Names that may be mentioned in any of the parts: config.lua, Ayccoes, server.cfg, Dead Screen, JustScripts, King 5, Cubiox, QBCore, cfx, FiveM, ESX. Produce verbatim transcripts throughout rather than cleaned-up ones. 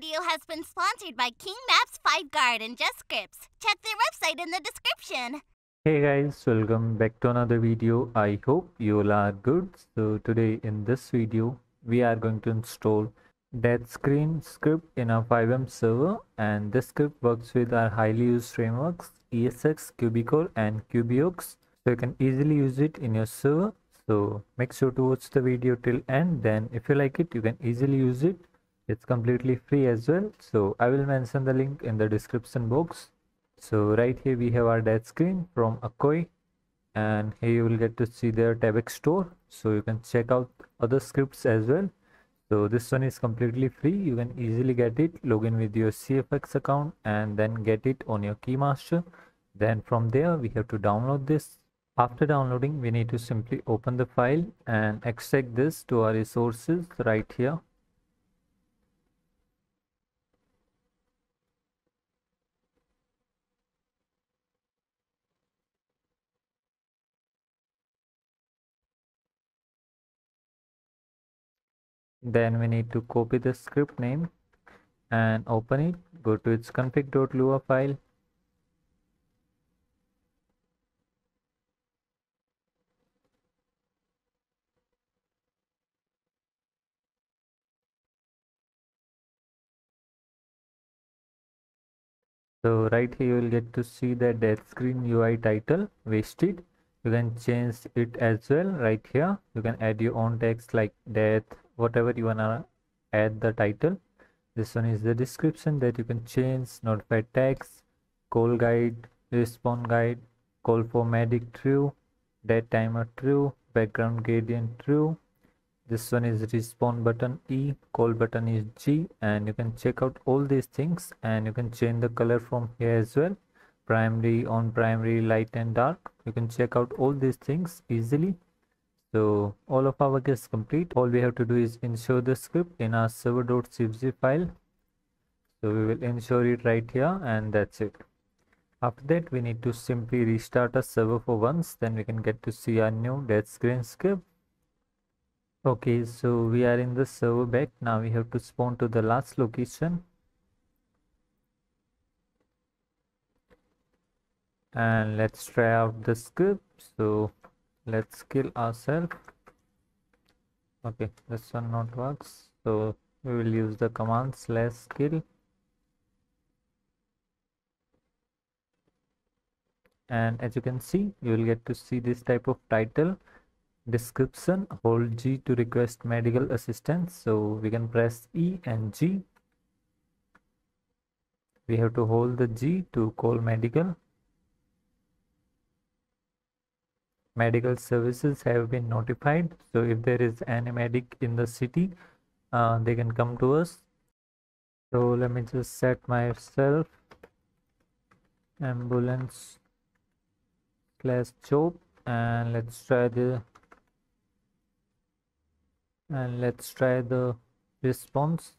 video has been sponsored by King five Guard and JustScripts. Check their website in the description. Hey guys, welcome back to another video. I hope you all are good. So today in this video, we are going to install Dead Screen script in our five M server, and this script works with our highly used frameworks E S X, QBCore and Cubiox, so you can easily use it in your server. So make sure to watch the video till end, then if you like it you can easily use it. It's completely free as well, so I will mention the link in the description box. So right here we have our Dead Screen from Ayccoes, and here you will get to see their tabx store, so you can check out other scripts as well. So this one is completely free, you can easily get it, log in with your C F X account and then get it on your keymaster. Then from there we have to download this. After downloading we need to simply open the file and extract this to our resources right here. Then we need to copy the script name and open it, go to its config.lua file. So right here you will get to see the Dead Screen U I title wasted. You can change it as well right here. You can add your own text like death, whatever you wanna add the title. This one is the description that you can change, notified text, call guide, respawn guide, call for medic true, dead timer true, background gradient true. This one is respawn button E, call button is G, and you can check out all these things and you can change the color from here as well. Primary, on primary, light and dark. You can check out all these things easily. So all of our work is complete. All we have to do is ensure the script in our server.cfg file. So we will ensure it right here, and that's it. After that we need to simply restart our server for once, then we can get to see our new Dead Screen script. Okay, so we are in the server back. Now we have to spawn to the last location. And let's try out the script. So let's kill ourselves. Okay, this one not works, so we will use the command slash kill, and as you can see you will get to see this type of title, description, hold G to request medical assistance. So we can press E and G. We have to hold the G to call medical. Medical services have been notified, so if there is any medic in the city, uh, they can come to us. So let me just set myself ambulance slash job, and let's try the and let's try the response.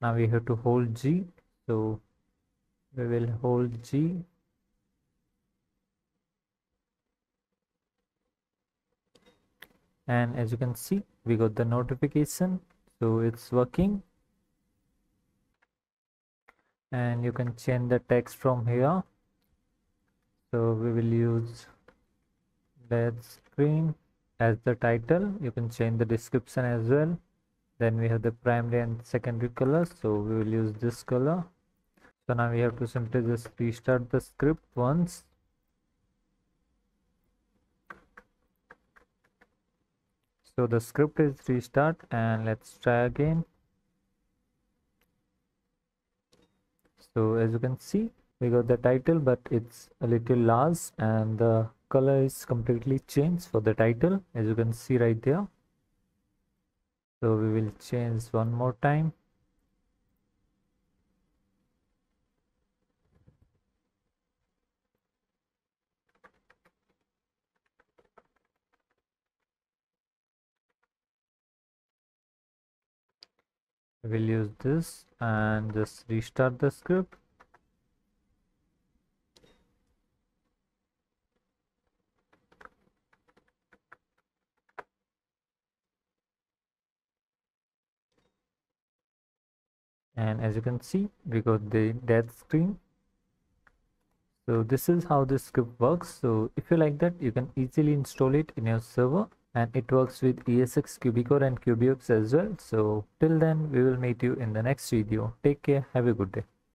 Now we have to hold G, so we will hold G. And as you can see, we got the notification, so it's working. And you can change the text from here. So we will use Dead Screen as the title. You can change the description as well. Then we have the primary and secondary color, so we will use this color. So now we have to simply just restart the script once. So the script is restart, and let's try again. So as you can see, we got the title, but it's a little large and the color is completely changed for the title, as you can see right there. So we will change one more time. We'll use this and just restart the script. and as you can see, we got the dead screen. So this is how this script works. So if you like that, you can easily install it in your server, and it works with E S X, QBCore and Cubiox as well. So till then, we will meet you in the next video. Take care, have a good day.